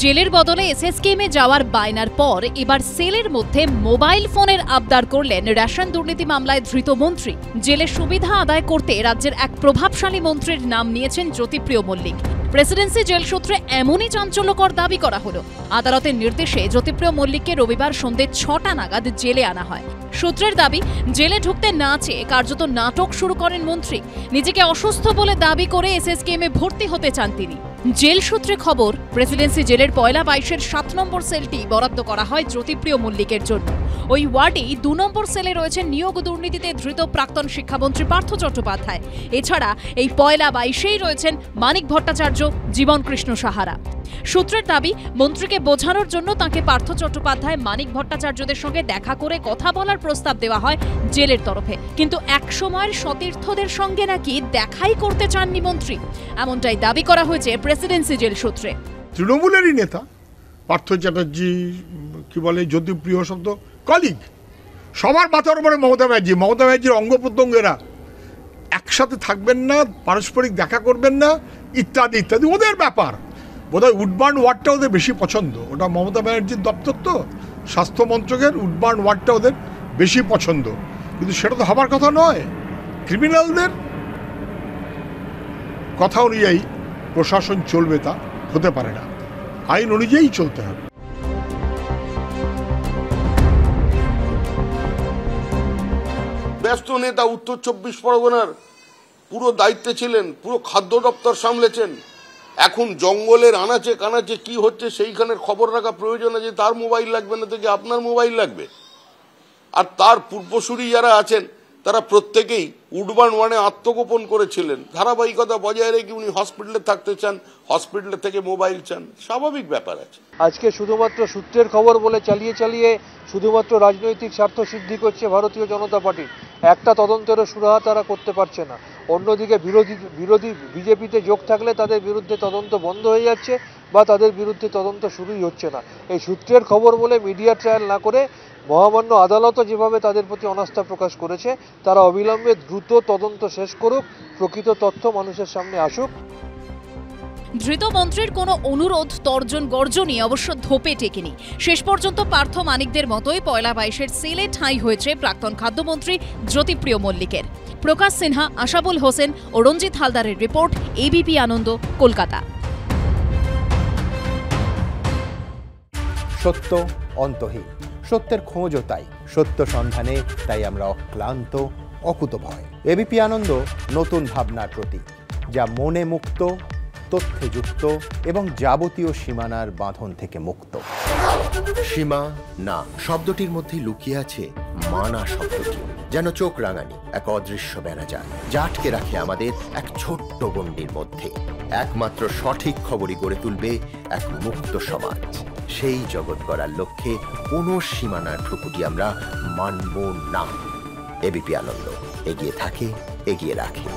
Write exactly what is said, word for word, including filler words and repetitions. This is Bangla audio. জেলের বদলে এসএসকেএমে যাওয়ার বায়নার পর এবার সেলের মধ্যে মোবাইল ফোনের আবদার করলেন রেশন দুর্নীতি মামলায় ধৃত মন্ত্রী। জেলের সুবিধা আদায় করতে রাজ্যের এক প্রভাবশালী মন্ত্রীর নাম নিয়েছেন জ্যোতিপ্রিয় মল্লিক। প্রেসিডেন্সি জেল সূত্রে এমনই চাঞ্চল্যকর দাবি করা হলো। আদালতের নির্দেশে জ্যোতিপ্রিয় মল্লিককে রবিবার সন্ধ্যে ছটা নাগাদ জেলে আনা হয়। সূত্রের দাবি, জেলে ঢুকতে না চেয়ে কার্যত নাটক শুরু করেন মন্ত্রী। নিজেকে অসুস্থ বলে দাবি করে এসএসকেএমে ভর্তি হতে চান তিনি। জেল সূত্রে খবর, প্রেসিডেন্সি জেলের পয়লা বাইশের সাত নম্বর সেলটি বরাদ্দ করা হয় জ্যোতিপ্রিয় মল্লিকের জন্য। ওই ওয়ার্ডেই দু নম্বর সেলে রয়েছে নিয়োগ দুর্নীতিতে ধৃত প্রাক্তন শিক্ষামন্ত্রী পার্থ চট্টোপাধ্যায়। এছাড়া এই পয়লা বাইশেই রয়েছেন মানিক ভট্টাচার্য, জীবনকৃষ্ণ সাহারা। সূত্রের দাবি, মন্ত্রীকে বোঝানোর জন্য তাঁকে পার্থ চট্টোপাধ্যায়, মানিক ভট্টাচার্যদের সঙ্গে দেখা করে কথা বলার প্রস্তাব দেওয়া হয় জেলের তরফে। কিন্তু একসময়ের সতীর্থদের সঙ্গে নাকি দেখাই করতে চাননি মন্ত্রী, এমনটাই দাবি করা হয়েছে প্রেসিডেন্সি জেল সূত্রে। তৃণমূলেরই নেতা পার্থ চ্যাটার্জি, কি বলে জ্যোতিপ্রিয়, শব্দ কলিগ, সবার মাথার উপরে মমতা ব্যানার্জি। মমতা ব্যানার্জির অঙ্গ প্রত্যঙ্গেরা একসাথে থাকবেন না, পারস্পরিক দেখা করবেন না, ইত্যাদি ইত্যাদি ওদের ব্যাপার। বোধহয় উডবার্ন ওয়ার্ডটা ওদের বেশি পছন্দ। ওটা মমতা ব্যানার্জির দপ্তর, তো স্বাস্থ্য মন্ত্রকের উডবার্ন ওয়ার্ডটা ওদের বেশি পছন্দ। কিন্তু সেটা তো হবার কথা নয়। ক্রিমিনালদের কথা অনুযায়ী প্রশাসন চলবে তা হতে পারে না, আইন অনুযায়ী চলতে হবে। ব্যস্ত নেতা, উত্তর চব্বিশ পরগনার পুরো দায়িত্বে ছিলেন, পুরো খাদ্য দপ্তর সামলেছেন। এখন জঙ্গলের আনাচে কানাচে কি হচ্ছে সেইখানের খবর রাখা প্রয়োজন আছে। তার মোবাইল লাগবে না থেকে আপনার মোবাইল লাগবে। আর তার পূর্বসূরি যারা আছেন তারা প্রত্যেকেই উডবান ওয়ানে আত্মগোপন করেছিলেন। ধারাবাহিকতা বজায় রেখে উনি হসপিটালে থাকতে চান, হসপিটাল থেকে মোবাইল চান, স্বাভাবিক ব্যাপার আছে। আজকে শুধুমাত্র সূত্রের খবর বলে চালিয়ে চালিয়ে শুধুমাত্র রাজনৈতিক স্বার্থ সিদ্ধি করছে ভারতীয় জনতা পার্টি। একটা তদন্তেরও সুরাহা তারা করতে পারছে না। অন্যদিকে বিরোধী বিরোধী বিজেপিতে যোগ থাকলে তাদের বিরুদ্ধে তদন্ত বন্ধ হয়ে যাচ্ছে বা তাদের বিরুদ্ধে তদন্ত শুরুই হচ্ছে না। এই সূত্রের খবর বলে মিডিয়া ট্রায়াল না করে মহামান্য আদালতও যেভাবে তাদের প্রতি অনাস্থা প্রকাশ করেছে, তারা অবিলম্বে দ্রুত তদন্ত শেষ করুক, প্রকৃত তথ্য মানুষের সামনে আসুক। ধৃত মন্ত্রীর কোনো অনুরোধ তর্জন গর্জনই অবশ্য ধোপে টেকেনি। শেষ পর্যন্ত পার্থ মানিকদের মতোই পয়লা বাইশের সেলে ঠাঁই হয়েছে প্রাক্তন খাদ্যমন্ত্রী জ্যোতিপ্রিয় মল্লিকের। প্রকাশ সিনহা, আশাবুল হোসেন ও রঞ্জিত হালদারের রিপোর্ট, এবিপি আনন্দ, কলকাতা। সত্য অন্তহীন, সত্যের খোঁজও তাই। সত্য সন্ধানে তাই আমরা অক্লান্ত, অকুতভয়। এবিপি আনন্দ নতুন ভাবনার প্রতীক, যা মনে মুক্ত, তথ্যে যুক্ত এবং যাবতীয় সীমানার বাঁধন থেকে মুক্ত। সীমা না শব্দটির মধ্যে লুকিয়ে আছে মানা শব্দটি। যেন চোখ রাঙানি এক অদৃশ্য ব্যানাজাল, যা আটকে রাখে আমাদের এক ছোট্ট গণ্ডির মধ্যে। একমাত্র সঠিক খবরই গড়ে তুলবে এক মুক্ত সমাজ। সেই জগৎ গড়ার লক্ষ্যে কোনো সীমানার ঠুকুটি আমরা মানব না। এবিপি আনন্দ এগিয়ে থাকে, এগিয়ে রাখে।